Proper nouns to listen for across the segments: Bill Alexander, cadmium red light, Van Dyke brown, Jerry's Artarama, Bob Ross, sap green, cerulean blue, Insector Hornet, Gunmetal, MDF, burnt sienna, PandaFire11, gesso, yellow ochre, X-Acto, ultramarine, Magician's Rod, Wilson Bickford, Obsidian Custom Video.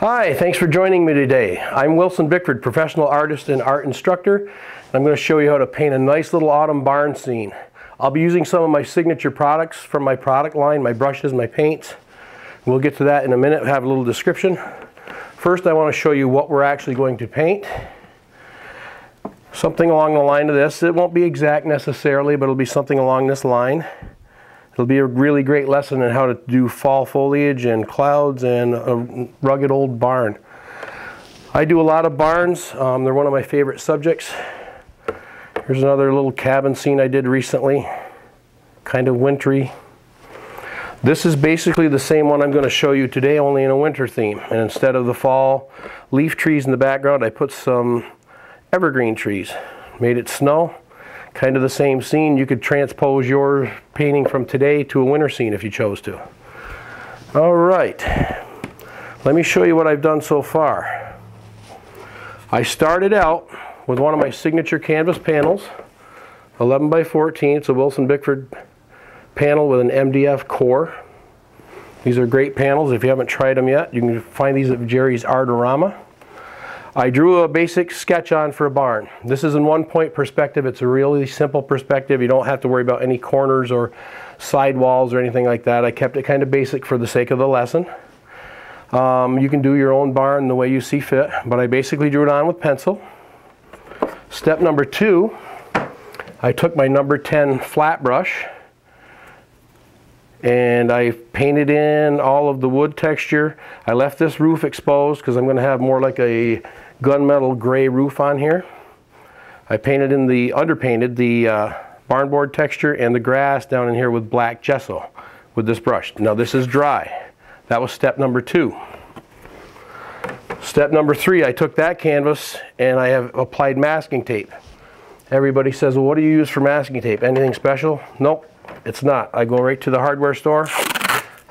Hi, thanks for joining me today. I'm Wilson Bickford, professional artist and art instructor, and I'm going to show you how to paint a nice little autumn barn scene. I'll be using some of my signature products from my product line, my brushes, my paints. We'll get to that in a minute, have a little description. First, I want to show you what we're actually going to paint. Something along the line of this. It won't be exact necessarily, but it'll be something along this line. It'll be a really great lesson in how to do fall foliage and clouds and a rugged old barn. I do a lot of barns. They're one of my favorite subjects. Here's another little cabin scene I did recently. Kind of wintry. This is basically the same one I'm going to show you today, only in a winter theme. And instead of the fall leaf trees in the background, I put some evergreen trees. Made it snow. Kind of the same scene. You could transpose your painting from today to a winter scene if you chose to. All right, let me show you what I've done so far. I started out with one of my signature canvas panels, 11 by 14. It's a Wilson Bickford panel with an MDF core. These are great panels. If you haven't tried them yet, you can find these at Jerry's Artarama. I drew a basic sketch on for a barn. This is in one point perspective. It's a really simple perspective. You don't have to worry about any corners or sidewalls or anything like that. I kept it kind of basic for the sake of the lesson. You can do your own barn the way you see fit, but I basically drew it on with pencil. Step number two, I took my number 10 flat brush and I painted in all of the wood texture. I left this roof exposed because I'm going to have more like a gunmetal gray roof on here. I painted in the underpainted the barn board texture and the grass down in here with black gesso with this brush. Now this is dry. That was step number two. Step number three, I took that canvas and I have applied masking tape. Everybody says, well, what do you use for masking tape? Anything special? Nope, it's not. I go right to the hardware store.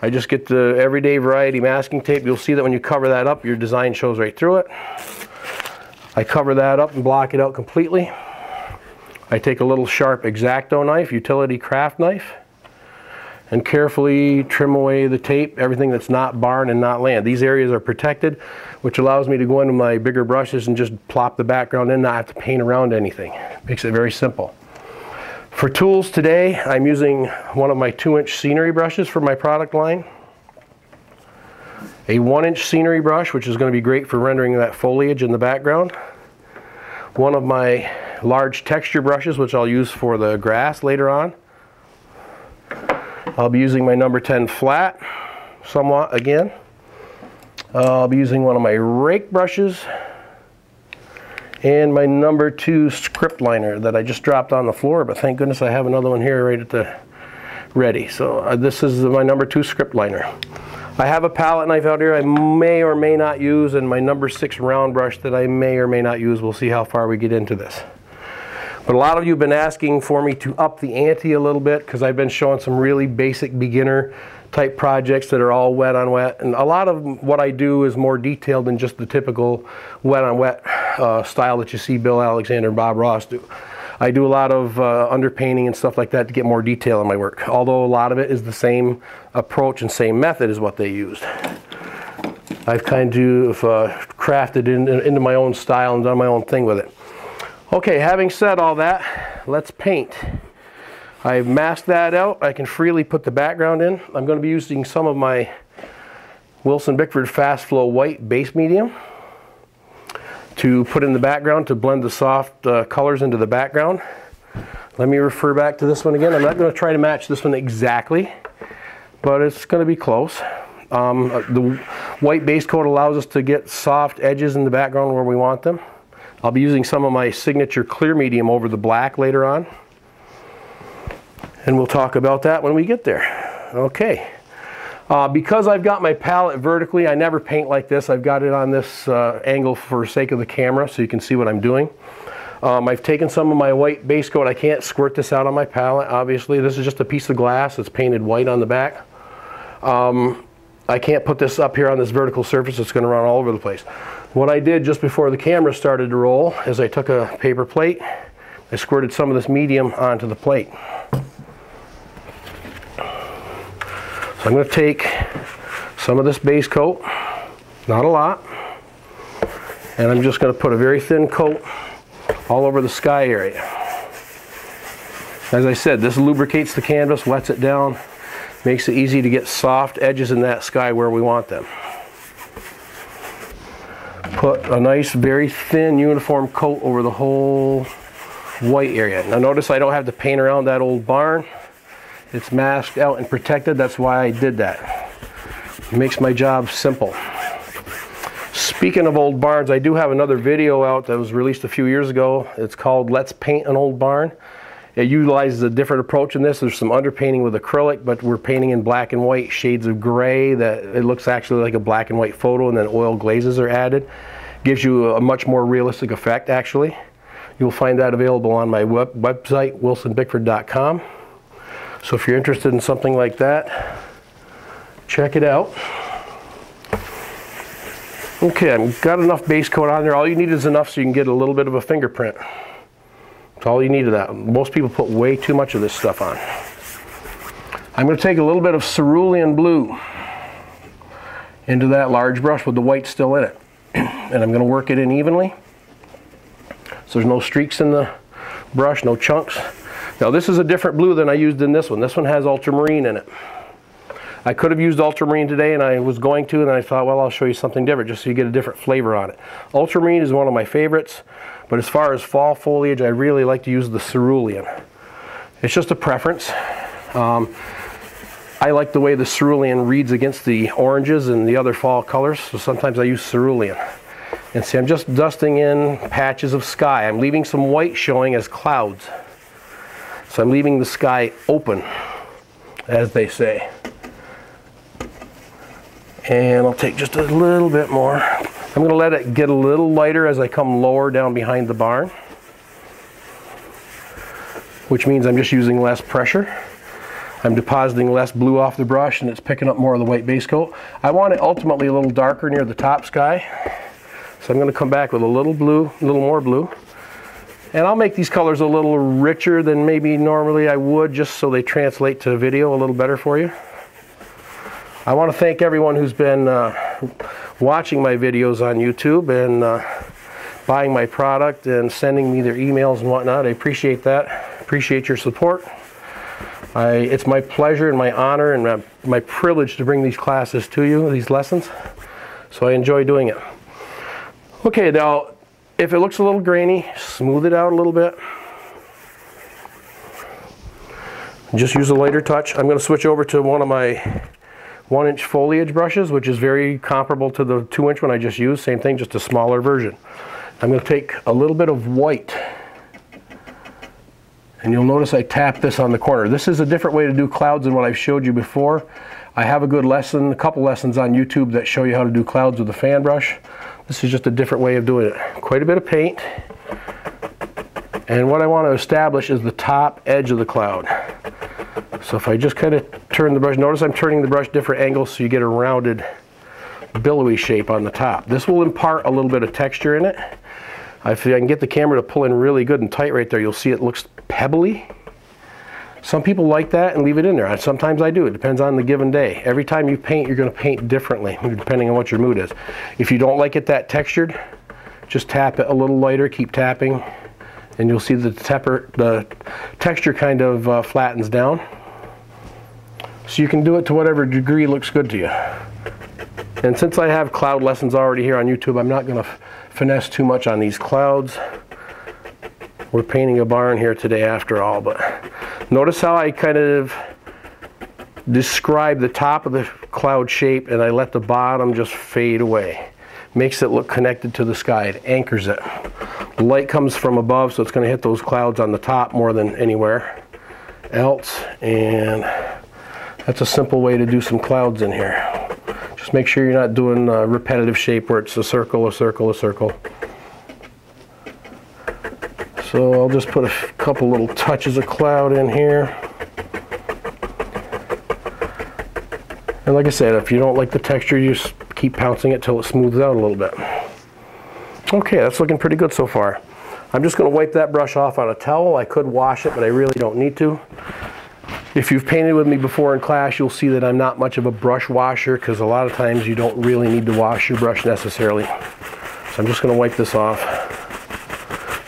I just get the everyday variety masking tape. You'll see that when you cover that up, your design shows right through it. I cover that up and block it out completely. I take a little sharp X-Acto knife, utility craft knife, and carefully trim away the tape, everything that's not barn and not land. These areas are protected, which allows me to go into my bigger brushes and just plop the background in, not have to paint around anything. Makes it very simple. For tools today, I'm using one of my 2-inch scenery brushes for my product line. A 1-inch scenery brush, which is going to be great for rendering that foliage in the background. One of my large texture brushes, which I'll use for the grass later on. I'll be using my number 10 flat somewhat again. I'll be using one of my rake brushes and my number 2 script liner that I just dropped on the floor, but thank goodness I have another one here right at the ready. So this is my number 2 script liner. I have a palette knife out here I may or may not use, and my number 6 round brush that I may or may not use. We'll see how far we get into this. But a lot of you have been asking for me to up the ante a little bit because I've been showing some really basic beginner type projects that are all wet on wet. And a lot of what I do is more detailed than just the typical wet on wet style that you see Bill Alexander and Bob Ross do. I do a lot of underpainting and stuff like that to get more detail in my work. Although a lot of it is the same approach and same method is what they used. I've kind of crafted into my own style and done my own thing with it. Okay, having said all that, let's paint. I've masked that out. I can freely put the background in. I'm going to be using some of my Wilson Bickford Fast Flow White base medium to put in the background to blend the soft colors into the background. Let me refer back to this one again. I'm not going to try to match this one exactly, but it's going to be close. The white base coat allows us to get soft edges in the background where we want them. I'll be using some of my signature clear medium over the black later on, and we'll talk about that when we get there. Okay, because I've got my palette vertically, I never paint like this. I've got it on this angle for sake of the camera so you can see what I'm doing. I've taken some of my white base coat. I can't squirt this out on my palette, obviously. This is just a piece of glass that's painted white on the back. I can't put this up here on this vertical surface. It's going to run all over the place. What I did just before the camera started to roll is I took a paper plate. I squirted some of this medium onto the plate. So I'm going to take some of this base coat. Not a lot. And I'm just going to put a very thin coat all over the sky area. As I said, this lubricates the canvas, wets it down, makes it easy to get soft edges in that sky where we want them. Put a nice, very thin, uniform coat over the whole white area. Now notice I don't have to paint around that old barn. It's masked out and protected. That's why I did that. It makes my job simple. Speaking of old barns, I do have another video out that was released a few years ago. It's called Let's Paint an Old Barn. It utilizes a different approach in this. There's some underpainting with acrylic, but we're painting in black and white, shades of gray, that it looks actually like a black and white photo, and then oil glazes are added. Gives you a much more realistic effect, actually. You'll find that available on my website, wilsonbickford.com. So if you're interested in something like that, check it out. Okay, I've got enough base coat on there. All you need is enough so you can get a little bit of a fingerprint. All you need of that. Most people put way too much of this stuff on. I'm going to take a little bit of cerulean blue into that large brush with the white still in it. And I'm going to work it in evenly. So there's no streaks in the brush, no chunks. Now this is a different blue than I used in this one. This one has ultramarine in it. I could have used ultramarine today, and I was going to, and I thought, well, I'll show you something different just so you get a different flavor on it. Ultramarine is one of my favorites. But as far as fall foliage, I really like to use the cerulean. It's just a preference. I like the way the cerulean reads against the oranges and the other fall colors, so sometimes I use cerulean. And see, I'm just dusting in patches of sky. I'm leaving some white showing as clouds. So I'm leaving the sky open, as they say. And I'll take just a little bit more. I'm going to let it get a little lighter as I come lower down behind the barn, which means I'm just using less pressure. I'm depositing less blue off the brush, and it's picking up more of the white base coat. I want it ultimately a little darker near the top sky, so I'm going to come back with a little blue, a little more blue, and I'll make these colors a little richer than maybe normally I would, just so they translate to video a little better for you. I want to thank everyone who's been watching my videos on YouTube and buying my product and sending me their emails and whatnot. I appreciate that. Appreciate your support. It's my pleasure and my honor and my privilege to bring these classes to you, these lessons. So I enjoy doing it. Okay, now if it looks a little grainy, smooth it out a little bit. Just use a lighter touch. I'm going to switch over to one of my 1-inch foliage brushes, which is very comparable to the 2-inch one I just used. Same thing, just a smaller version. I'm going to take a little bit of white, and you'll notice I tap this on the corner. This is a different way to do clouds than what I've showed you before. I have a good lesson, a couple lessons on YouTube that show you how to do clouds with a fan brush. This is just a different way of doing it. Quite a bit of paint, and what I want to establish is the top edge of the cloud. So if I just kind of turn the brush, notice I'm turning the brush different angles so you get a rounded, billowy shape on the top. This will impart a little bit of texture in it. If I can get the camera to pull in really good and tight right there, you'll see it looks pebbly. Some people like that and leave it in there. Sometimes I do. It depends on the given day. Every time you paint, you're going to paint differently, depending on what your mood is. If you don't like it that textured, just tap it a little lighter, keep tapping, and you'll see the texture kind of flattens down. So you can do it to whatever degree looks good to you. And since I have cloud lessons already here on YouTube, I'm not going to finesse too much on these clouds. We're painting a barn here today after all, but notice how I kind of describe the top of the cloud shape and I let the bottom just fade away. Makes it look connected to the sky. It anchors it. The light comes from above, so it's going to hit those clouds on the top more than anywhere else. And that's a simple way to do some clouds in here. Just make sure you're not doing a repetitive shape where it's a circle, a circle, a circle. So I'll just put a couple little touches of cloud in here. And like I said, if you don't like the texture, you just keep pouncing it till it smooths out a little bit. Okay, that's looking pretty good so far. I'm just going to wipe that brush off on a towel. I could wash it, but I really don't need to. If you've painted with me before in class, you'll see that I'm not much of a brush washer because a lot of times you don't really need to wash your brush necessarily. So I'm just going to wipe this off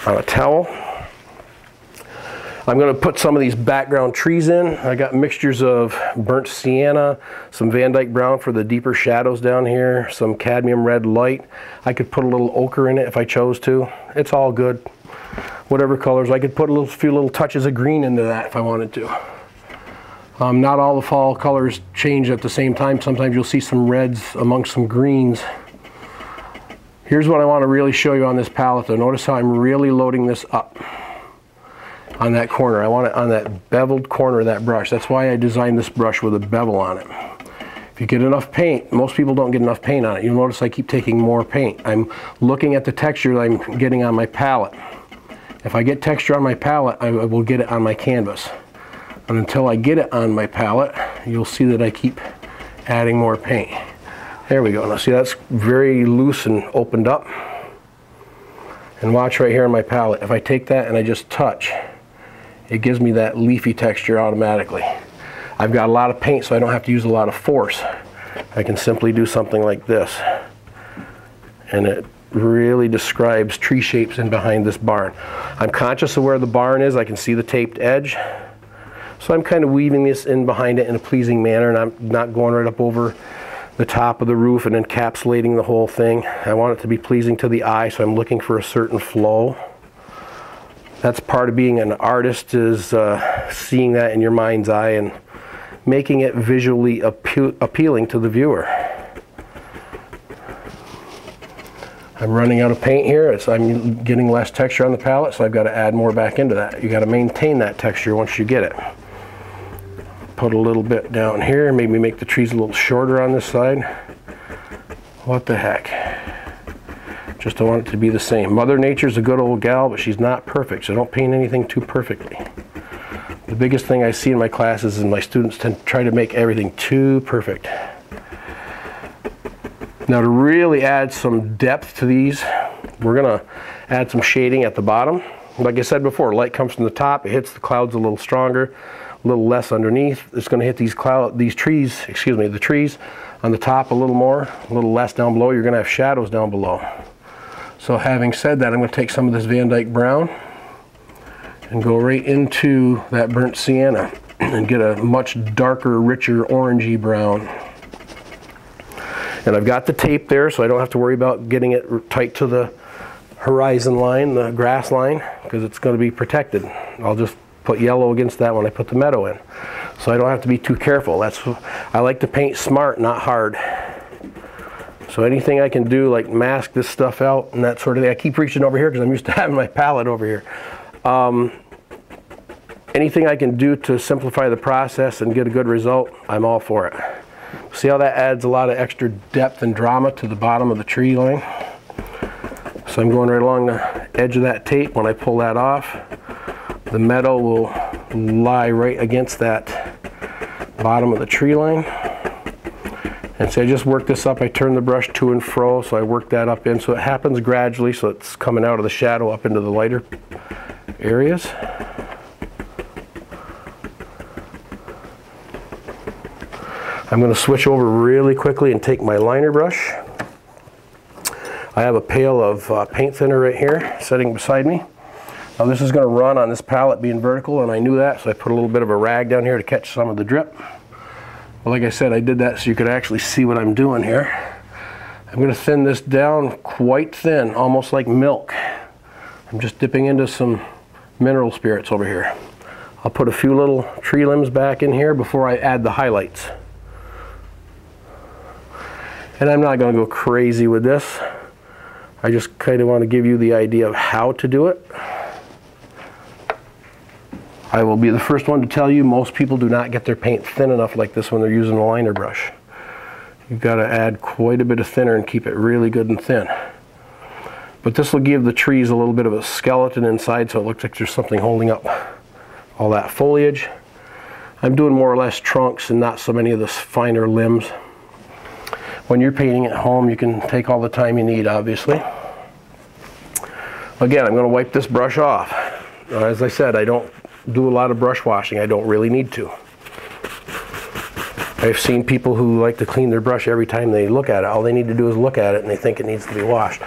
on a towel. I'm going to put some of these background trees in. I got mixtures of burnt sienna, some Van Dyke brown for the deeper shadows down here, some cadmium red light. I could put a little ochre in it if I chose to. It's all good. Whatever colors. I could put a few little touches of green into that if I wanted to. Not all the fall colors change at the same time. Sometimes you'll see some reds amongst some greens. Here's what I want to really show you on this palette though. Notice how I'm really loading this up. On that corner. I want it on that beveled corner of that brush. That's why I designed this brush with a bevel on it. If you get enough paint, most people don't get enough paint on it. You'll notice I keep taking more paint. I'm looking at the texture that I'm getting on my palette. If I get texture on my palette, I will get it on my canvas. And until I get it on my palette, you'll see that I keep adding more paint. There we go. Now see, that's very loose and opened up. And watch right here on my palette. If I take that and I just touch, it gives me that leafy texture automatically. I've got a lot of paint, so I don't have to use a lot of force. I can simply do something like this. And it really describes tree shapes in behind this barn. I'm conscious of where the barn is. I can see the taped edge. So I'm kind of weaving this in behind it in a pleasing manner, and I'm not going right up over the top of the roof and encapsulating the whole thing. I want it to be pleasing to the eye, so I'm looking for a certain flow. That's part of being an artist, is seeing that in your mind's eye and making it visually appealing to the viewer. I'm running out of paint here. I'm getting less texture on the palette, so I've got to add more back into that. You've got to maintain that texture once you get it. Put a little bit down here, maybe make the trees a little shorter on this side. What the heck? Just don't want it to be the same. Mother Nature's a good old gal, but she's not perfect, so don't paint anything too perfectly. The biggest thing I see in my classes is my students tend to try to make everything too perfect. Now to really add some depth to these, we're gonna add some shading at the bottom. Like I said before, light comes from the top, it hits the clouds a little stronger, a little less underneath. It's gonna hit the trees on the top a little more, a little less down below. You're gonna have shadows down below. So having said that, I'm going to take some of this Van Dyke brown and go right into that burnt sienna and get a much darker, richer orangey brown. And I've got the tape there, so I don't have to worry about getting it tight to the horizon line, the grass line, because it's going to be protected. I'll just put yellow against that when I put the meadow in. So I don't have to be too careful. I like to paint smart, not hard. So anything I can do, like mask this stuff out and that sort of thing. I keep reaching over here because I'm used to having my palette over here. Anything I can do to simplify the process and get a good result, I'm all for it. See how that adds a lot of extra depth and drama to the bottom of the tree line? So I'm going right along the edge of that tape. When I pull that off, the meadow will lie right against that bottom of the tree line. And so I just work this up. I turn the brush to and fro, so I work that up in. So it happens gradually, so it's coming out of the shadow up into the lighter areas. I'm going to switch over really quickly and take my liner brush. I have a pail of paint thinner right here sitting beside me. Now this is going to run on this palette being vertical, and I knew that, so I put a little bit of a rag down here to catch some of the drip. Like I said, I did that so you could actually see what I'm doing here. I'm going to thin this down quite thin, almost like milk. I'm just dipping into some mineral spirits over here. I'll put a few little tree limbs back in here before I add the highlights. And I'm not going to go crazy with this. I just kind of want to give you the idea of how to do it. I will be the first one to tell you most people do not get their paint thin enough like this when they're using a liner brush. You've got to add quite a bit of thinner and keep it really good and thin. But this will give the trees a little bit of a skeleton inside, so it looks like there's something holding up all that foliage. I'm doing more or less trunks and not so many of the finer limbs. When you're painting at home, you can take all the time you need, obviously. Again, I'm going to wipe this brush off. As I said, I don't do a lot of brush washing. I don't really need to. I've seen people who like to clean their brush every time they look at it. All they need to do is look at it and they think it needs to be washed.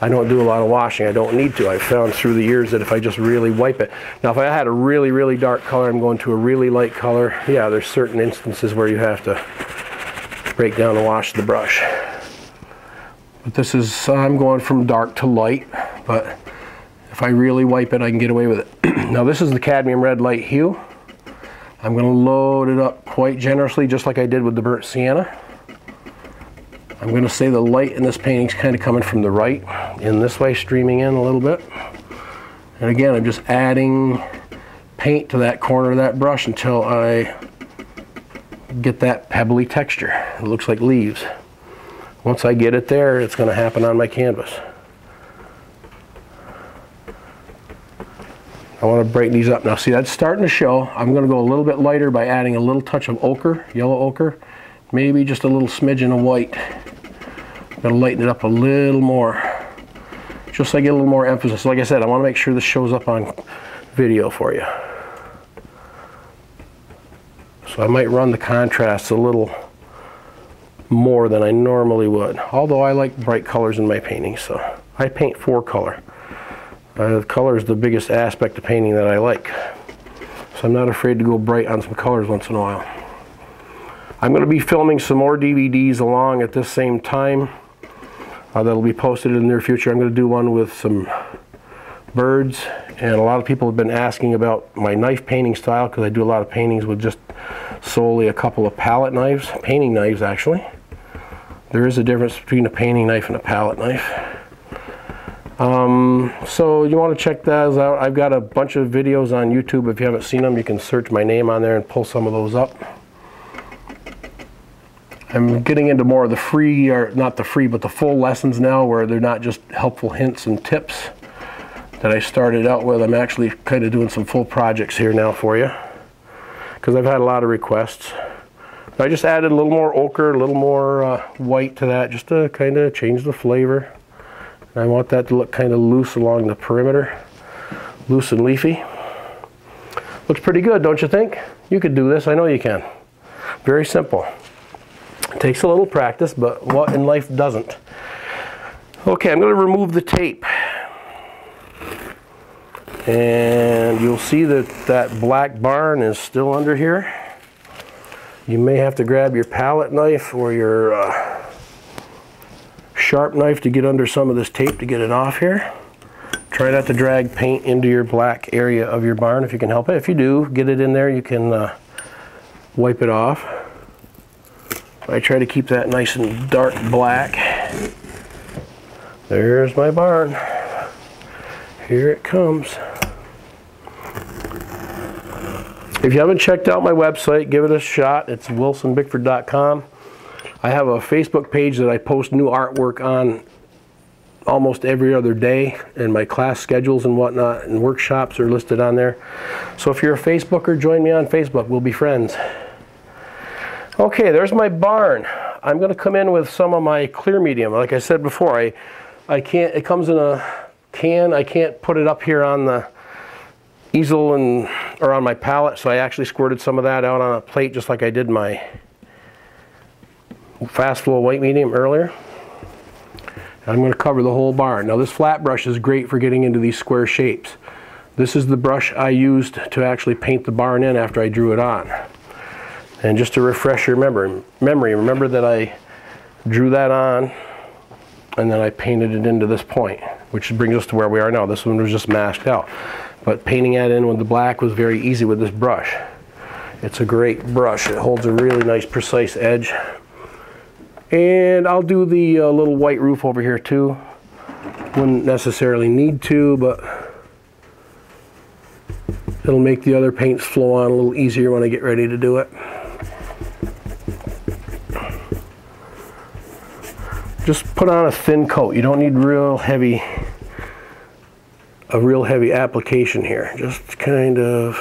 I don't do a lot of washing. I don't need to. I've found through the years that if I just really wipe it. Now if I had a really, really dark color, I'm going to a really light color. Yeah, there's certain instances where you have to break down and wash the brush. But this is, I'm going from dark to light, but if I really wipe it, I can get away with it. Now this is the cadmium red light hue. I'm going to load it up quite generously, just like I did with the burnt sienna. I'm going to say the light in this painting is kind of coming from the right, in this way, streaming in a little bit. And again, I'm just adding paint to that corner of that brush until I get that pebbly texture. It looks like leaves. Once I get it there, it's going to happen on my canvas. I want to break these up. Now see, that's starting to show. I'm going to go a little bit lighter by adding a little touch of ochre, yellow ochre, maybe just a little smidgen of white. I'm going to lighten it up a little more, just so I get a little more emphasis. Like I said, I want to make sure this shows up on video for you. So I might run the contrast a little more than I normally would, although I like bright colors in my paintings, so I paint for color. Color is the biggest aspect of painting that I like, so I'm not afraid to go bright on some colors once in a while. I'm going to be filming some more DVDs along at this same time that'll be posted in the near future. I'm going to do one with some birds, and a lot of people have been asking about my knife painting style, because I do a lot of paintings with just solely a couple of palette knives, painting knives actually. There is a difference between a painting knife and a palette knife. So you want to check those out. I've got a bunch of videos on YouTube. If you haven't seen them, you can search my name on there and pull some of those up. I'm getting into more of the free, or not the free, but the full lessons now, where they're not just helpful hints and tips that I started out with. I'm actually kind of doing some full projects here now for you, because I've had a lot of requests. I just added a little more ochre, a little more white to that, just to kind of change the flavor. I want that to look kind of loose along the perimeter, loose and leafy. Looks pretty good, don't you think? You could do this, I know you can. Very simple. It takes a little practice, but what in life doesn't? Okay, I'm going to remove the tape. And you'll see that that black barn is still under here. You may have to grab your palette knife or your sharp knife to get under some of this tape to get it off here. Try not to drag paint into your black area of your barn if you can help it. If you do, get it in there, you can wipe it off. I try to keep that nice and dark black. There's my barn. Here it comes. If you haven't checked out my website, give it a shot. It's wilsonbickford.com. I have a Facebook page that I post new artwork on almost every other day, and my class schedules and whatnot and workshops are listed on there. So if you're a Facebooker, join me on Facebook. We'll be friends. Okay, there's my barn. I'm going to come in with some of my clear medium. Like I said before, I can't, it comes in a can. I can't put it up here on the easel and or on my palette, so I actually squirted some of that out on a plate, just like I did my fast flow white medium earlier. I'm going to cover the whole barn. Now this flat brush is great for getting into these square shapes. This is the brush I used to actually paint the barn in after I drew it on. And just to refresh your memory, remember that I drew that on and then I painted it into this point, which brings us to where we are now. This one was just masked out. But painting that in with the black was very easy with this brush. It's a great brush. It holds a really nice precise edge. And I'll do the little white roof over here too. Wouldn't necessarily need to, but it'll make the other paints flow on a little easier when I get ready to do it. Just put on a thin coat. You don't need a real heavy application here. Just kind of,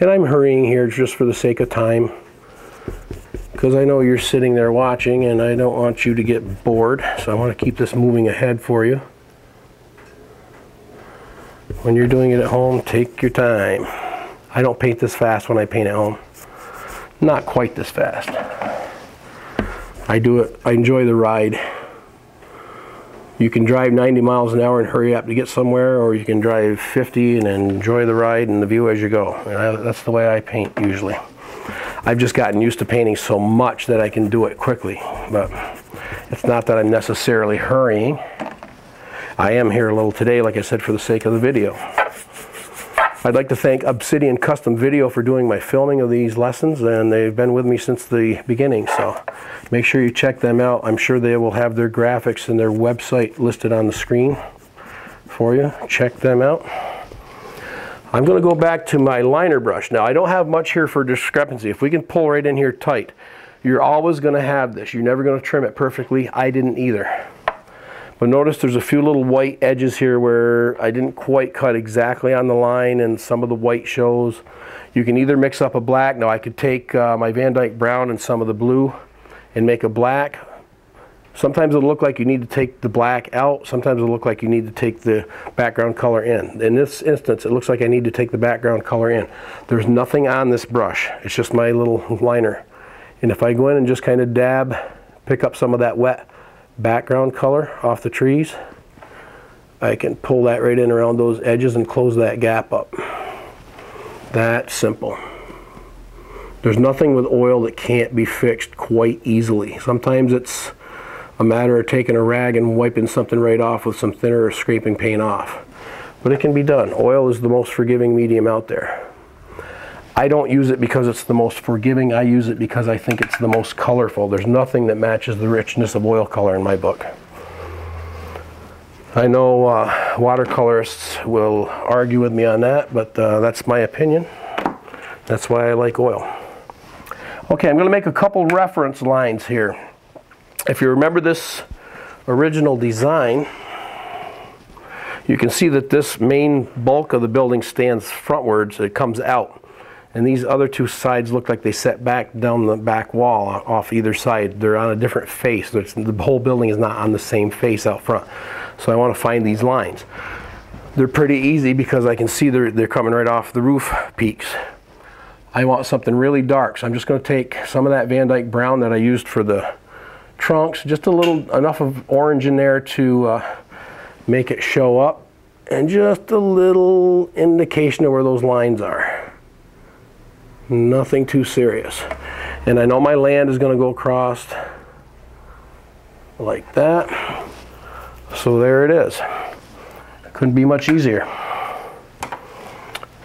and I'm hurrying here just for the sake of time, because I know you're sitting there watching and I don't want you to get bored, so I want to keep this moving ahead for you. When you're doing it at home, take your time. I don't paint this fast when I paint at home. not quite this fast. I do it, I enjoy the ride. You can drive 90 miles an hour and hurry up to get somewhere, or you can drive 50 and enjoy the ride and the view as you go. And that's the way I paint usually. I've just gotten used to painting so much that I can do it quickly, but it's not that I'm necessarily hurrying. I am here a little today, like I said, for the sake of the video. I'd like to thank Obsidian Custom Video for doing my filming of these lessons, and they've been with me since the beginning, so make sure you check them out. I'm sure they will have their graphics and their website listed on the screen for you. Check them out. I'm going to go back to my liner brush. Now, I don't have much here for discrepancy. If we can pull right in here tight, you're always going to have this. You're never going to trim it perfectly. I didn't either. But notice there's a few little white edges here where I didn't quite cut exactly on the line, and some of the white shows. You can either mix up a black. Now I could take my Van Dyke brown and some of the blue and make a black. Sometimes it'll look like you need to take the black out. Sometimes it'll look like you need to take the background color in. In this instance, it looks like I need to take the background color in. There's nothing on this brush. It's just my little liner. And if I go in and just kind of dab, pick up some of that wet background color off the trees, I can pull that right in around those edges and close that gap up. That simple. There's nothing with oil that can't be fixed quite easily. Sometimes it's a matter of taking a rag and wiping something right off with some thinner or scraping paint off, but it can be done. Oil is the most forgiving medium out there. I don't use it because it's the most forgiving. I use it because I think it's the most colorful. There's nothing that matches the richness of oil color in my book. I know watercolorists will argue with me on that, but that's my opinion. That's why I like oil. Okay, I'm going to make a couple reference lines here. If you remember this original design, you can see that this main bulk of the building stands frontwards. It comes out. And these other two sides look like they set back down the back wall off either side. They're on a different face. The whole building is not on the same face out front. So I want to find these lines. They're pretty easy because I can see they're coming right off the roof peaks. I want something really dark, so I'm just going to take some of that Van Dyke brown that I used for the trunks, just a little, enough of orange in there to make it show up, and just a little indication of where those lines are. Nothing too serious. And I know my land is going to go across like that, so there it is. Couldn't be much easier.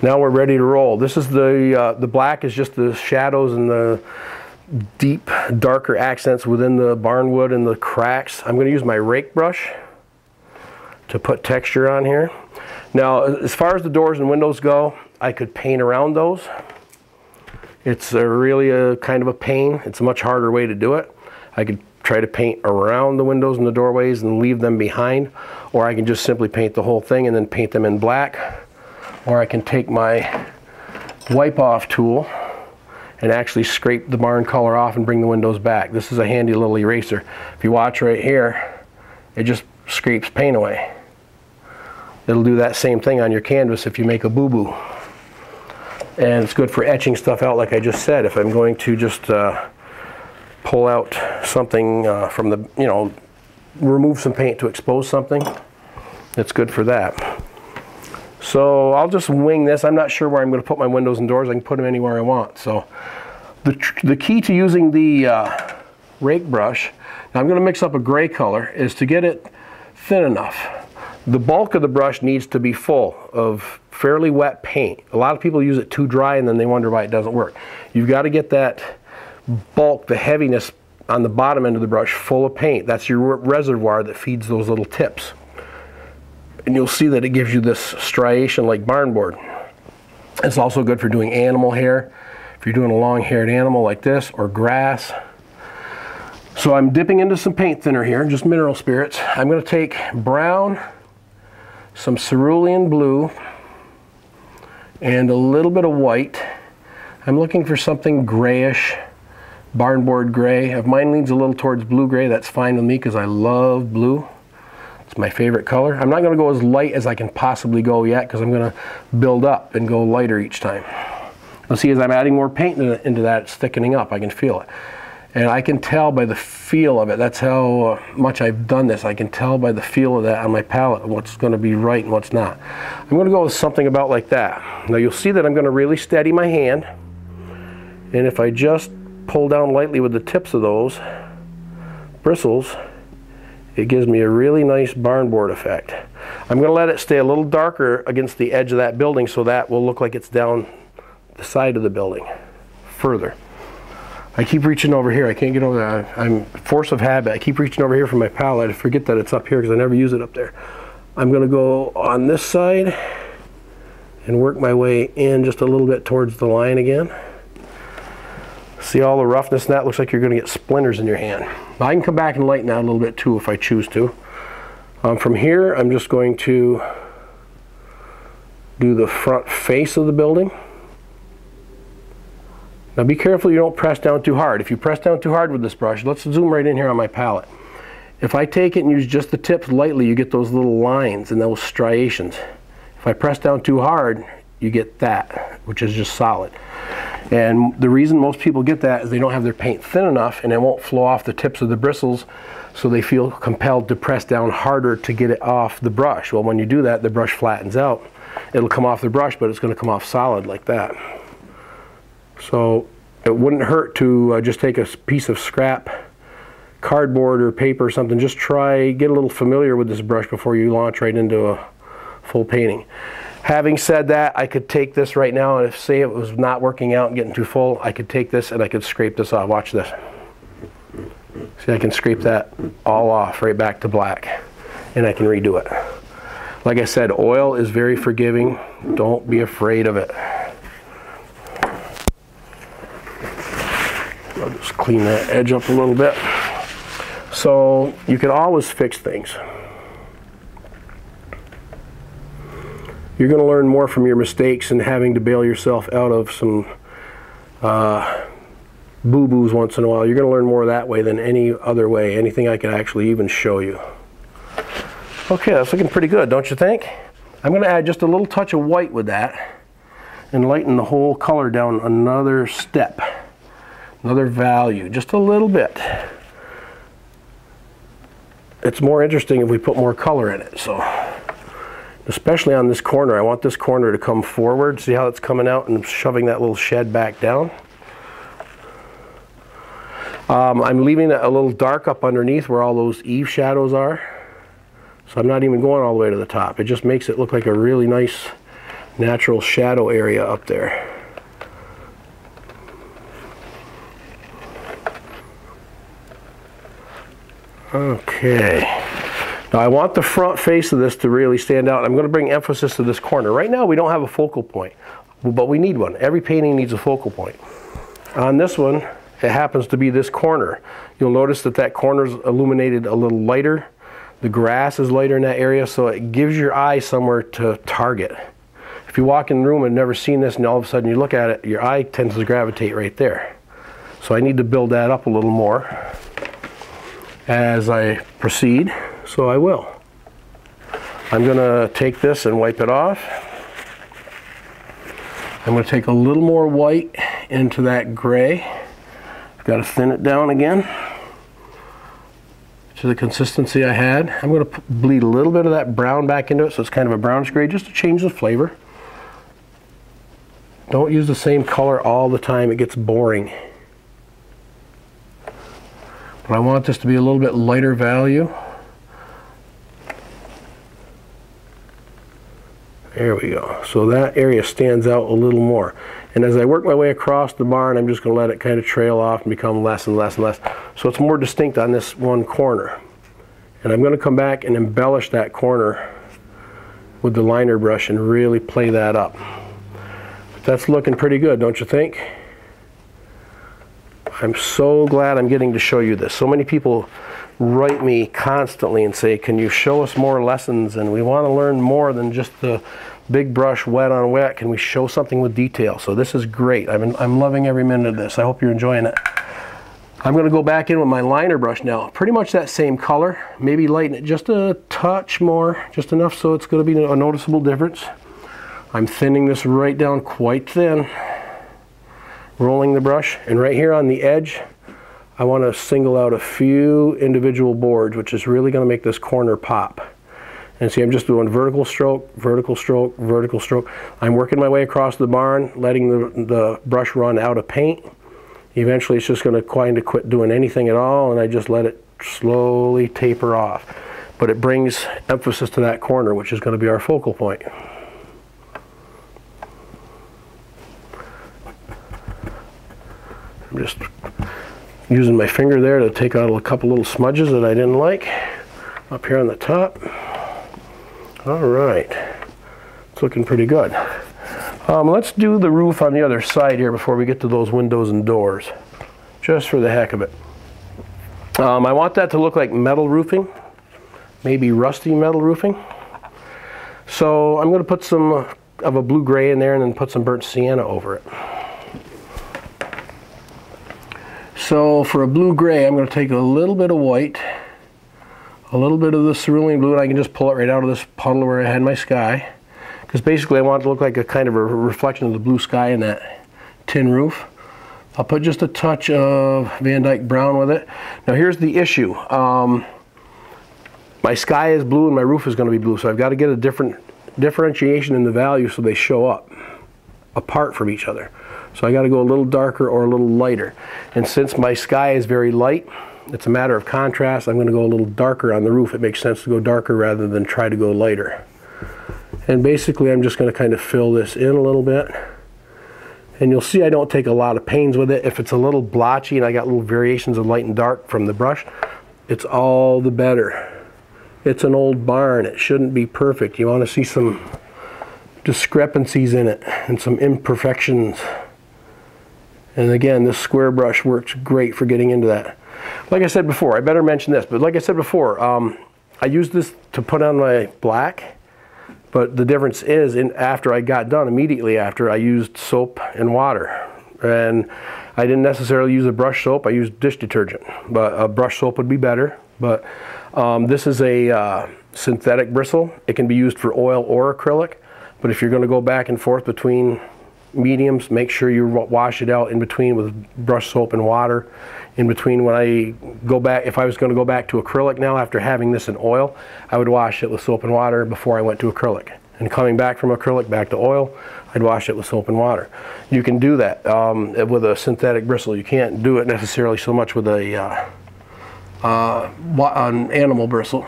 Now we're ready to roll. This is the black is just the shadows and the deep darker accents within the barnwood and the cracks. I'm going to use my rake brush to put texture on here. Now, as far as the doors and windows go, I could paint around those. It's really a kind of a pain. It's a much harder way to do it. I could try to paint around the windows and the doorways and leave them behind, or I can just simply paint the whole thing and then paint them in black, or I can take my wipe off tool and actually scrape the barn color off and bring the windows back. This is a handy little eraser. If you watch right here, it just scrapes paint away. It'll do that same thing on your canvas if you make a boo-boo. And it's good for etching stuff out, like I just said. If I'm going to just pull out something from the, you know, remove some paint to expose something, it's good for that. So I'll just wing this. I'm not sure where I'm going to put my windows and doors. I can put them anywhere I want. So the key to using the rake brush, now I'm going to mix up a gray color, is to get it thin enough. The bulk of the brush needs to be full of fairly wet paint. A lot of people use it too dry and then they wonder why it doesn't work. You've got to get that bulk, the heaviness on the bottom end of the brush full of paint. That's your reservoir that feeds those little tips. And you'll see that it gives you this striation like barnboard. It's also good for doing animal hair. If you're doing a long-haired animal like this, or grass. So I'm dipping into some paint thinner here, just mineral spirits. I'm going to take brown, some cerulean blue, and a little bit of white. I'm looking for something grayish, barnboard gray. If mine leans a little towards blue-gray, that's fine with me because I love blue. It's my favorite color. I'm not going to go as light as I can possibly go yet because I'm going to build up and go lighter each time. Now see, as I'm adding more paint into that, it's thickening up. I can feel it. And I can tell by the feel of it. That's how much I've done this. I can tell by the feel of that on my palette what's going to be right and what's not. I'm going to go with something about like that. Now you'll see that I'm going to really steady my hand. And if I just pull down lightly with the tips of those bristles, it gives me a really nice barnboard effect. I'm going to let it stay a little darker against the edge of that building so that will look like it's down the side of the building further. I keep reaching over here. I can't get over there. I'm force of habit. I keep reaching over here for my palette. I forget that it's up here because I never use it up there. I'm going to go on this side and work my way in just a little bit towards the line again. See all the roughness in that? Looks like you're going to get splinters in your hand. I can come back and lighten that a little bit too if I choose to. From here, I'm just going to do the front face of the building. Now be careful you don't press down too hard. If you press down too hard with this brush, let's zoom right in here on my palette. If I take it and use just the tips lightly, you get those little lines and those striations. If I press down too hard, you get that, which is just solid. And the reason most people get that is they don't have their paint thin enough and it won't flow off the tips of the bristles, so they feel compelled to press down harder to get it off the brush. Well, when you do that, the brush flattens out. It'll come off the brush, but it's going to come off solid like that. So it wouldn't hurt to just take a piece of scrap cardboard or paper or something. Just try, get a little familiar with this brush before you launch right into a full painting. Having said that, I could take this right now, and if say it was not working out and getting too full, I could take this and I could scrape this off. Watch this. See, I can scrape that all off right back to black, and I can redo it. Like I said, oil is very forgiving. Don't be afraid of it. I'll just clean that edge up a little bit. So you can always fix things. You're going to learn more from your mistakes and having to bail yourself out of some boo-boos once in a while. You're going to learn more that way than any other way, anything I can actually even show you. Okay, that's looking pretty good, don't you think? I'm going to add just a little touch of white with that and lighten the whole color down another step. Another value, just a little bit. It's more interesting if we put more color in it. So, especially on this corner, I want this corner to come forward. See how it's coming out and shoving that little shed back down. I'm leaving it a little dark up underneath where all those eave shadows are. So I'm not even going all the way to the top. It just makes it look like a really nice natural shadow area up there. Okay, now I want the front face of this to really stand out. I'm going to bring emphasis to this corner. Right now we don't have a focal point, but we need one. Every painting needs a focal point. On this one, it happens to be this corner. You'll notice that that corner's illuminated a little lighter. The grass is lighter in that area, so it gives your eye somewhere to target. If you walk in the room and never seen this and all of a sudden you look at it, your eye tends to gravitate right there. So I need to build that up a little more as I proceed, so I will. I'm going to take this and wipe it off. I'm going to take a little more white into that gray. I've got to thin it down again to the consistency I had. I'm going to bleed a little bit of that brown back into it, so it's kind of a brownish gray, just to change the flavor. Don't use the same color all the time, it gets boring. But I want this to be a little bit lighter value. There we go. So that area stands out a little more. And as I work my way across the barn, I'm just going to let it kind of trail off and become less and less and less. So it's more distinct on this one corner. And I'm going to come back and embellish that corner with the liner brush and really play that up. But that's looking pretty good, don't you think? I'm so glad I'm getting to show you this. So many people write me constantly and say, can you show us more lessons? And we want to learn more than just the big brush wet on wet. Can we show something with detail? So this is great. I'm loving every minute of this. I hope you're enjoying it. I'm going to go back in with my liner brush now. Pretty much that same color. Maybe lighten it just a touch more, just enough so it's going to be a noticeable difference. I'm thinning this right down quite thin. rolling the brush, and right here on the edge I want to single out a few individual boards, which is really going to make this corner pop. And see, I'm just doing vertical stroke, vertical stroke, vertical stroke. I'm working my way across the barn, letting the brush run out of paint. Eventually it's just going to kind of quit doing anything at all, and I just let it slowly taper off. But it brings emphasis to that corner, which is going to be our focal point. I'm just using my finger there to take out a couple little smudges that I didn't like up here on the top. All right, it's looking pretty good. Let's do the roof on the other side here before we get to those windows and doors, just for the heck of it. I want that to look like metal roofing, maybe rusty metal roofing. So I'm going to put some of a blue-gray in there and then put some burnt sienna over it. So for a blue-gray, I'm going to take a little bit of white, a little bit of the cerulean blue, and I can just pull it right out of this puddle where I had my sky, because basically I want it to look like a kind of a reflection of the blue sky in that tin roof. I'll put just a touch of Van Dyke brown with it. Now here's the issue. My sky is blue and my roof is going to be blue, so I've got to get a differentiation in the value so they show up apart from each other. So I got to go a little darker or a little lighter. And since my sky is very light, it's a matter of contrast. I'm going to go a little darker on the roof. It makes sense to go darker rather than try to go lighter. And basically I'm just going to kind of fill this in a little bit. And you'll see I don't take a lot of pains with it. If it's a little blotchy and I got little variations of light and dark from the brush, it's all the better. It's an old barn. It shouldn't be perfect. You want to see some discrepancies in it and some imperfections. And again, this square brush works great for getting into that. Like I said before, I better mention this, but like I said before, I used this to put on my black, but the difference is, after I got done, immediately after, I used soap and water. And I didn't necessarily use a brush soap, I used dish detergent, but a brush soap would be better. But this is a synthetic bristle. It can be used for oil or acrylic, but if you're going to go back and forth between mediums, make sure you wash it out in between with brush soap and water. In between, when I go back, if I was going to go back to acrylic now after having this in oil, I would wash it with soap and water before I went to acrylic. And coming back from acrylic back to oil, I'd wash it with soap and water. You can do that with a synthetic bristle. You can't do it necessarily so much with a an animal bristle,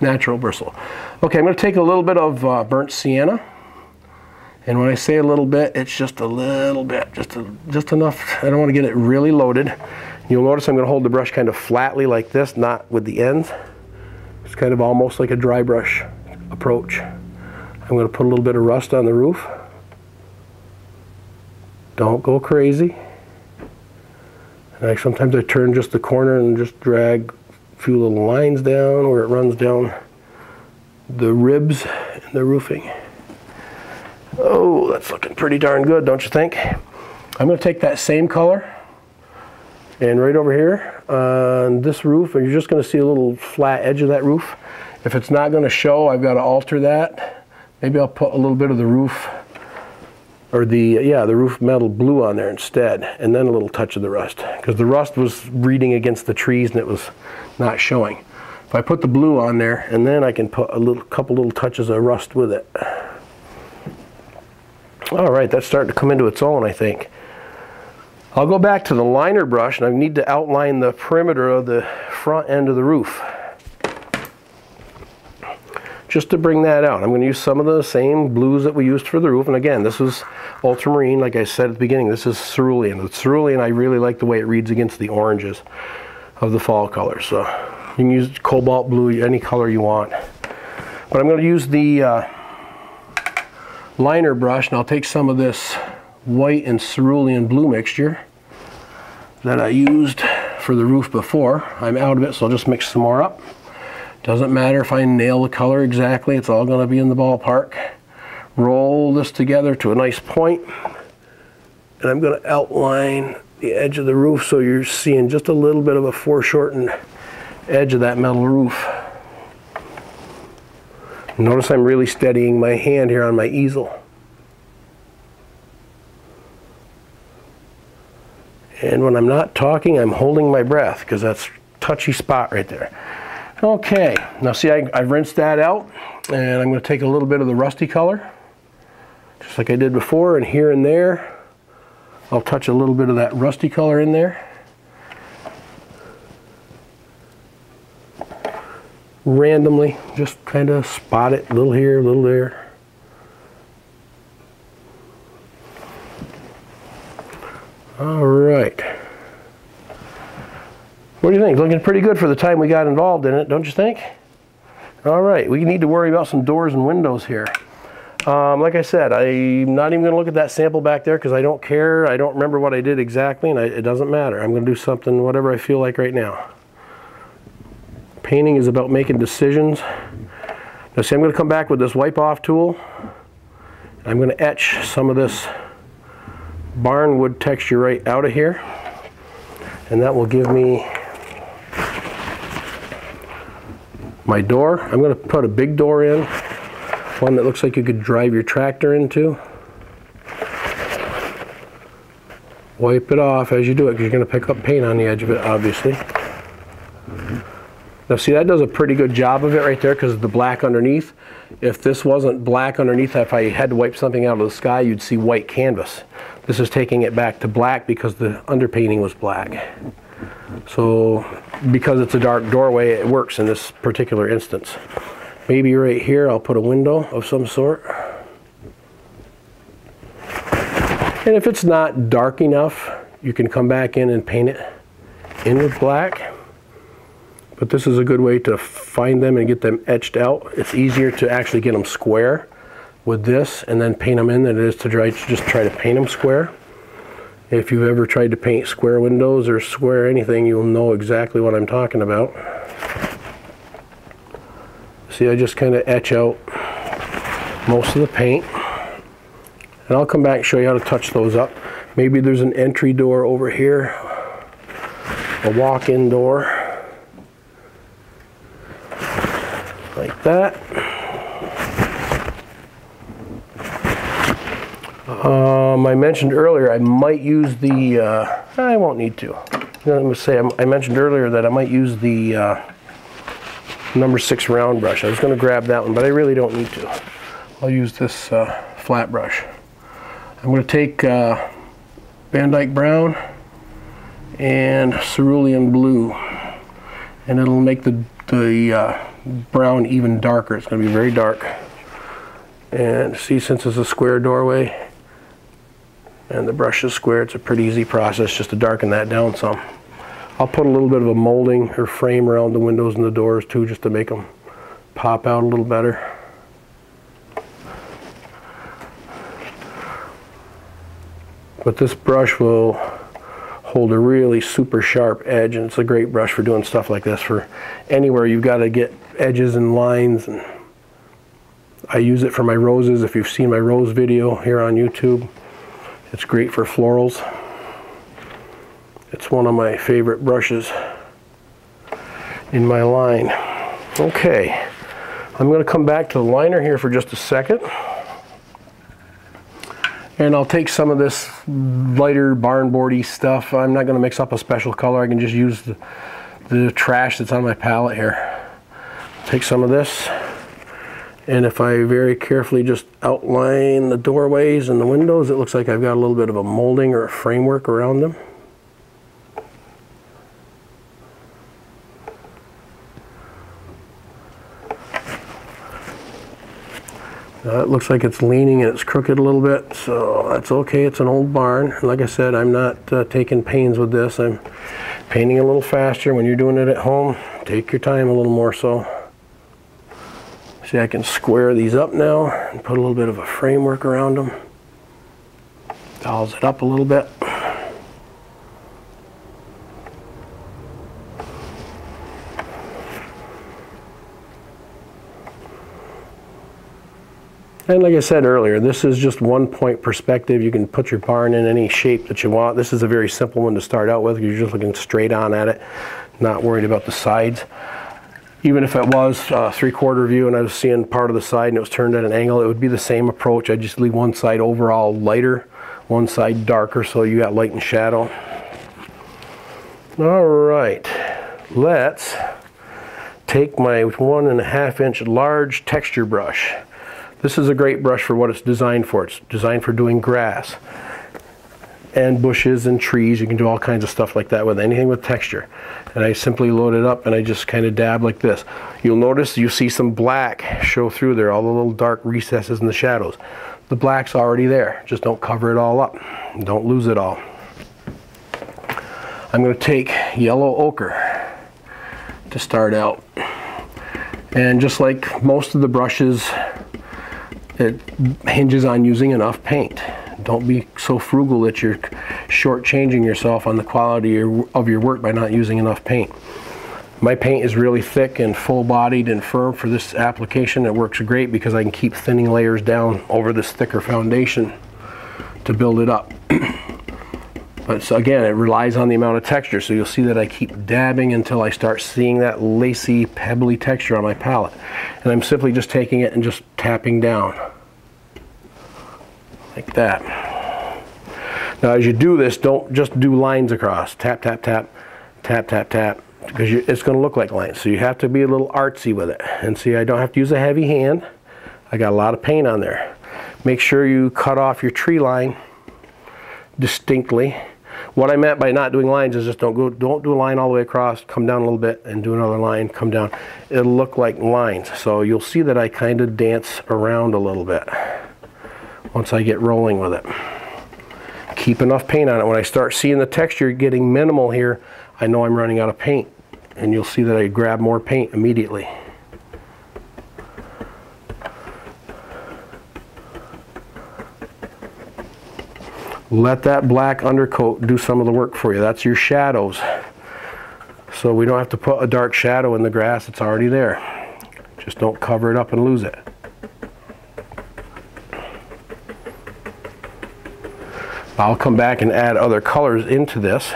natural bristle. Okay, I'm going to take a little bit of burnt sienna. And when I say a little bit, it's just a little bit, just enough. I don't want to get it really loaded. You'll notice I'm going to hold the brush kind of flatly like this, not with the ends. It's kind of almost like a dry brush approach. I'm going to put a little bit of rust on the roof. Don't go crazy. And sometimes I turn just the corner and just drag a few little lines down where it runs down the ribs and the roofing. Oh, that's looking pretty darn good, don't you think? I'm going to take that same color and right over here on this roof, and you're just going to see a little flat edge of that roof. If it's not going to show, I've got to alter that. Maybe I'll put a little bit of the roof, or the roof metal blue on there instead, and then a little touch of the rust, because the rust was reading against the trees and it was not showing. If I put the blue on there, and then I can put a couple little touches of rust with it. All right, that's starting to come into its own, I think. I'll go back to the liner brush, and I need to outline the perimeter of the front end of the roof. Just to bring that out, I'm going to use some of the same blues that we used for the roof. And again, this is ultramarine, like I said at the beginning. This is cerulean. The cerulean, I really like the way it reads against the oranges of the fall colors. So you can use cobalt blue, any color you want. But I'm going to use the liner brush, and I'll take some of this white and cerulean blue mixture that I used for the roof before. I'm out of it, so I'll just mix some more up. Doesn't matter if I nail the color exactly, it's all going to be in the ballpark. Roll this together to a nice point, and I'm going to outline the edge of the roof so you're seeing just a little bit of a foreshortened edge of that metal roof. Notice I'm really steadying my hand here on my easel. And when I'm not talking, I'm holding my breath because that's a touchy spot right there. Okay, now see, I've rinsed that out, and I'm going to take a little bit of the rusty color, just like I did before, and here and there, I'll touch a little bit of that rusty color in there. Randomly, just kind of spot it, a little here, a little there. All right. What do you think? Looking pretty good for the time we got involved in it, don't you think? All right, we need to worry about some doors and windows here. Like I said, I'm not even going to look at that sample back there because I don't care. I don't remember what I did exactly, and it doesn't matter. I'm going to do something, whatever I feel like right now. Painting is about making decisions. Now see, I'm going to come back with this wipe-off tool. I'm going to etch some of this barn wood texture right out of here, and that will give me my door. I'm going to put a big door in, one that looks like you could drive your tractor into. Wipe it off as you do it because you're going to pick up paint on the edge of it, obviously. Now see, that does a pretty good job of it right there because of the black underneath. If this wasn't black underneath, if I had to wipe something out of the sky, you'd see white canvas. This is taking it back to black because the underpainting was black. So because it's a dark doorway, it works in this particular instance. Maybe right here I'll put a window of some sort. And if it's not dark enough, you can come back in and paint it in with black. But this is a good way to find them and get them etched out. It's easier to actually get them square with this and then paint them in than it is to just try to paint them square. If you've ever tried to paint square windows or square anything, you'll know exactly what I'm talking about. See, I just kind of etch out most of the paint. And I'll come back and show you how to touch those up. Maybe there's an entry door over here, a walk-in door. Like that. I mentioned earlier I might use the, I won't need to. I'm going to say I mentioned earlier that I might use the number 6 round brush. I was going to grab that one, but I really don't need to. I'll use this flat brush. I'm going to take Van Dyke brown and cerulean blue, and it'll make the brown even darker. It's going to be very dark. And see, since it's a square doorway and the brush is square, it's a pretty easy process just to darken that down some. I'll put a little bit of a molding or frame around the windows and the doors too, just to make them pop out a little better. But this brush will hold a really super sharp edge, and it's a great brush for doing stuff like this. For anywhere you've got to get edges and lines, and I use it for my roses. If you've seen my rose video here on YouTube, it's great for florals. It's one of my favorite brushes in my line. Okay, I'm going to come back to the liner here for just a second, and I'll take some of this lighter barn boardy stuff. I'm not going to mix up a special color. I can just use the trash that's on my palette here. Take some of this, and if I very carefully just outline the doorways and the windows, it looks like I've got a little bit of a molding or a framework around them. Now it looks like it's leaning and it's crooked a little bit, so that's okay. It's an old barn. Like I said, I'm not taking pains with this. I'm painting a little faster. When you're doing it at home, take your time a little more so. See, I can square these up now and put a little bit of a framework around them. Dolls it up a little bit. And like I said earlier, this is just one point perspective. You can put your barn in any shape that you want. This is a very simple one to start out with. You're just looking straight on at it, not worried about the sides. Even if it was a 3/4 view and I was seeing part of the side and it was turned at an angle, it would be the same approach. I'd just leave one side overall lighter, one side darker, so you got light and shadow. All right, let's take my 1.5 inch large texture brush. This is a great brush for what it's designed for. It's designed for doing grass and bushes and trees. You can do all kinds of stuff like that with anything with texture. And I simply load it up and I just kind of dab like this. You'll notice you see some black show through there, all the little dark recesses in the shadows. The black's already there, just don't cover it all up. Don't lose it all. I'm going to take yellow ochre to start out. And just like most of the brushes, it hinges on using enough paint. Don't be so frugal that you're shortchanging yourself on the quality of your work by not using enough paint. My paint is really thick and full-bodied and firm for this application. It works great because I can keep thinning layers down over this thicker foundation to build it up. But so again, it relies on the amount of texture, so you'll see that I keep dabbing until I start seeing that lacy, pebbly texture on my palette. And I'm simply just taking it and just tapping down. Like that. Now as you do this, don't just do lines across. Tap, tap, tap, tap, tap, tap, because it's going to look like lines. So you have to be a little artsy with it. And see, I don't have to use a heavy hand. I got a lot of paint on there. Make sure you cut off your tree line distinctly. What I meant by not doing lines is just don't do a line all the way across, come down a little bit and do another line, come down. It'll look like lines. So you'll see that I kind of dance around a little bit once I get rolling with it. Keep enough paint on it. When I start seeing the texture getting minimal here, I know I'm running out of paint. And you'll see that I grab more paint immediately. Let that black undercoat do some of the work for you. That's your shadows. So we don't have to put a dark shadow in the grass. It's already there. Just don't cover it up and lose it. I'll come back and add other colors into this.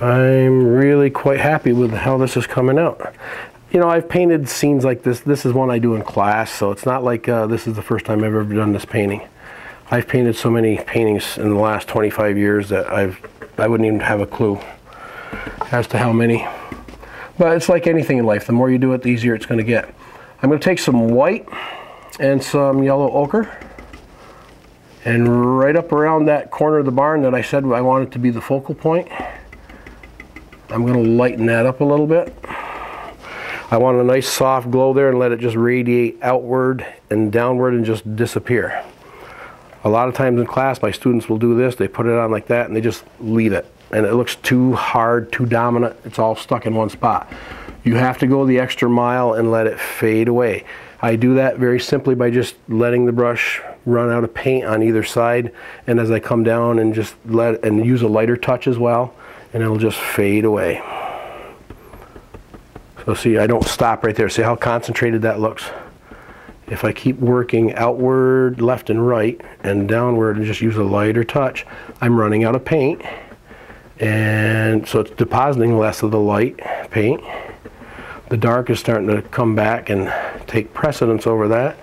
I'm really quite happy with how this is coming out. You know, I've painted scenes like this. This is one I do in class, so it's not like this is the first time I've ever done this painting. I've painted so many paintings in the last 25 years that I wouldn't even have a clue as to how many. But it's like anything in life. The more you do it, the easier it's going to get. I'm going to take some white and some yellow ochre. And right up around that corner of the barn that I said I wanted to be the focal point, I'm going to lighten that up a little bit. I want a nice soft glow there and let it just radiate outward and downward and just disappear. A lot of times in class, my students will do this. They put it on like that and they just leave it. And it looks too hard, too dominant. It's all stuck in one spot. You have to go the extra mile and let it fade away. I do that very simply by just letting the brush run out of paint on either side, and as I come down and just use a lighter touch as well, and it'll just fade away. So see, I don't stop right there. See how concentrated that looks? If I keep working outward, left and right, and downward and just use a lighter touch, I'm running out of paint. And so it's depositing less of the light paint. The dark is starting to come back and take precedence over that,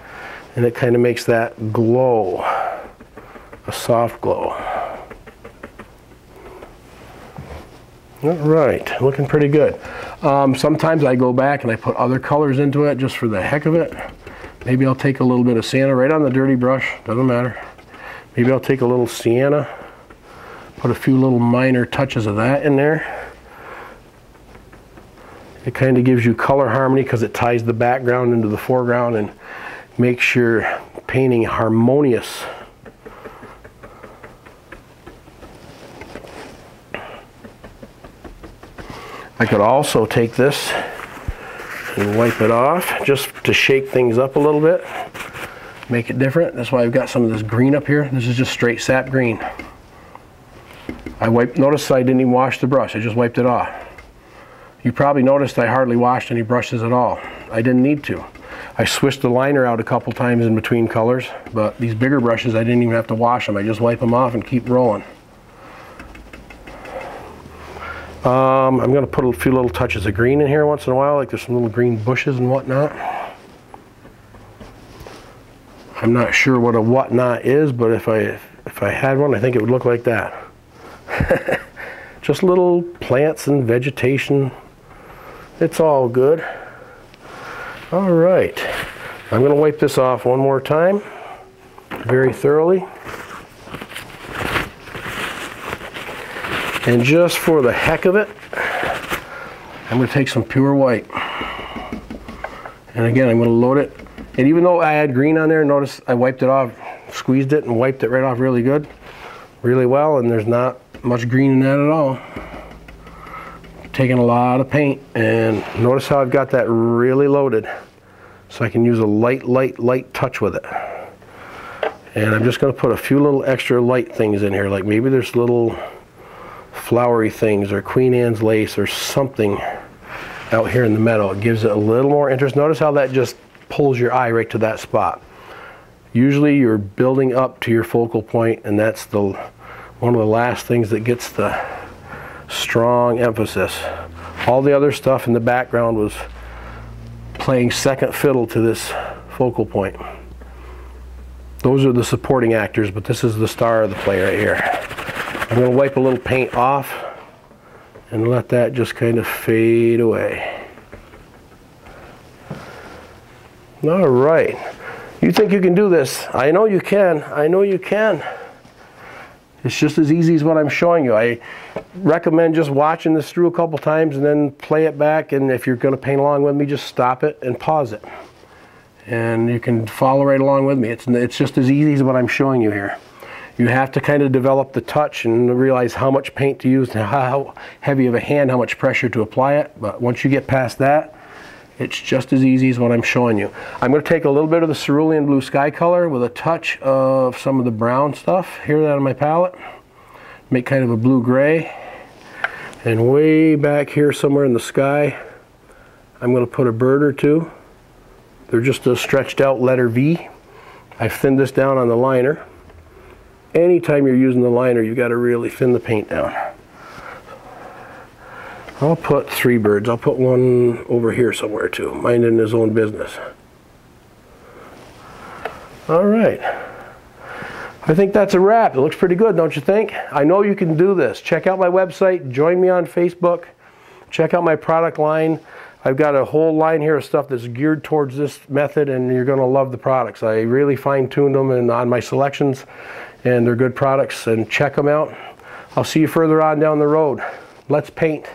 and it kind of makes that glow, a soft glow. All right, looking pretty good. Sometimes I go back and I put other colors into it just for the heck of it. Maybe I'll take a little bit of sienna right on the dirty brush, doesn't matter. Maybe I'll take a little sienna. Put a few little minor touches of that in there. It kind of gives you color harmony because it ties the background into the foreground and makes your painting harmonious. I could also take this and wipe it off just to shake things up a little bit, make it different. That's why I've got some of this green up here. This is just straight sap green. I wiped, notice I didn't even wash the brush, I just wiped it off. You probably noticed I hardly washed any brushes at all. I didn't need to. I switched the liner out a couple times in between colors, but these bigger brushes, I didn't even have to wash them. I just wipe them off and keep rolling. I'm going to put a few little touches of green in here once in a while, like there's some little green bushes and whatnot. I'm not sure what a whatnot is, but if I had one, I think it would look like that. Just little plants and vegetation. It's all good. All right, I'm going to wipe this off one more time, very thoroughly. And just for the heck of it, I'm going to take some pure white. And again, I'm going to load it. And even though I had green on there, notice I wiped it off, squeezed it and wiped it right off really good, really well, and there's not much green in that at all. Taking a lot of paint, and notice how I've got that really loaded, so I can use a light touch with it. And I'm just going to put a few little extra light things in here, like maybe there's little flowery things or Queen Anne's lace or something out here in the meadow. It gives it a little more interest. Notice how that just pulls your eye right to that spot. Usually you're building up to your focal point, and that's the one of the last things that gets the strong emphasis. All the other stuff in the background was playing second fiddle to this focal point. Those are the supporting actors, but this is the star of the play right here. I'm going to wipe a little paint off and let that just kind of fade away. All right, you think you can do this? I know you can. I know you can. It's just as easy as what I'm showing you. I recommend just watching this through a couple times and then play it back, and if you're going to paint along with me, just stop it and pause it. And you can follow right along with me. It's just as easy as what I'm showing you here. You have to kind of develop the touch and realize how much paint to use and how heavy of a hand, how much pressure to apply it. But once you get past that, it's just as easy as what I'm showing you. I'm going to take a little bit of the cerulean blue sky color with a touch of some of the brown stuff. Hear that on my palette. Make kind of a blue-gray. And way back here somewhere in the sky, I'm going to put a bird or two. They're just a stretched out letter V. I've thinned this down on the liner. Anytime you're using the liner, you've got to really thin the paint down. I'll put three birds. I'll put one over here somewhere too, minding his own business. All right. I think that's a wrap. It looks pretty good, don't you think? I know you can do this. Check out my website. Join me on Facebook. Check out my product line. I've got a whole line here of stuff that's geared towards this method, and you're going to love the products. I really fine-tuned them and on my selections, and they're good products, and check them out. I'll see you further on down the road. Let's paint.